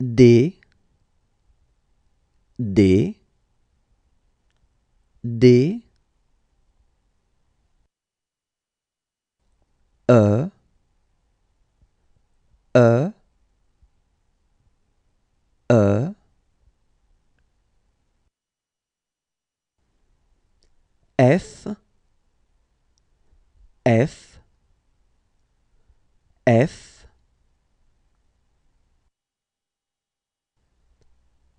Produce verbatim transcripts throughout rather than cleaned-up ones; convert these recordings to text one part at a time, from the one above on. des, des, des, euh, euh, euh, F, F, F,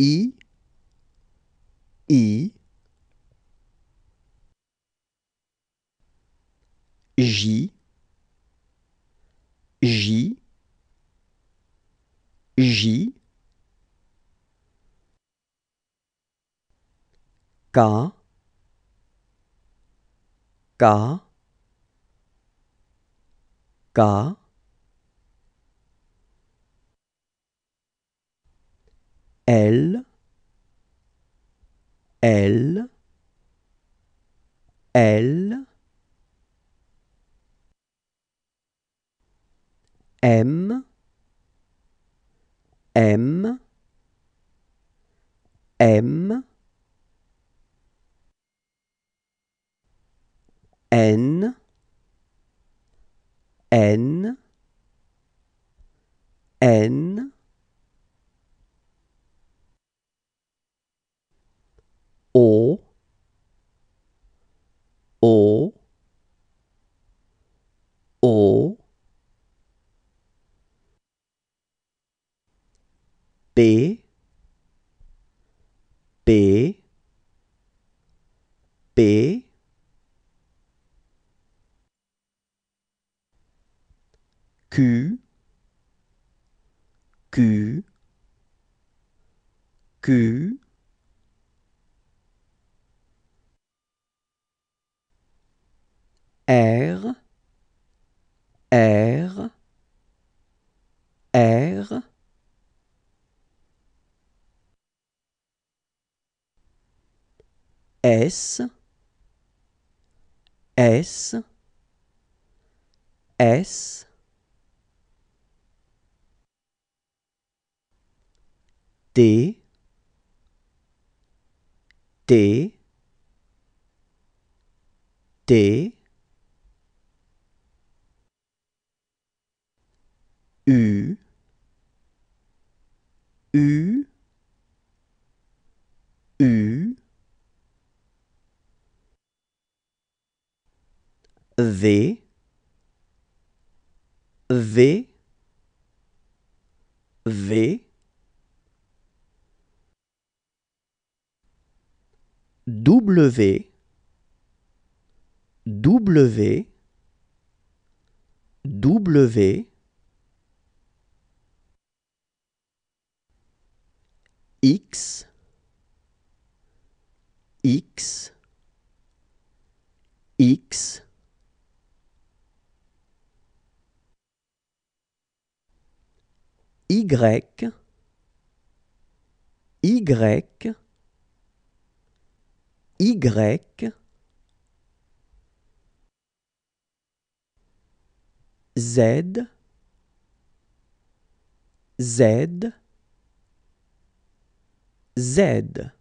I, I, J, J, J, K, K, K, L, L, L, M, M, M, N, N, N, O, O, O, P, P, P, Q, Q, Q, R, R, R, S, S, S, T, T, T, U, U, U, V, V, V, W, W, W, X, X, X, Y, Y, Y, Z, Z, Z.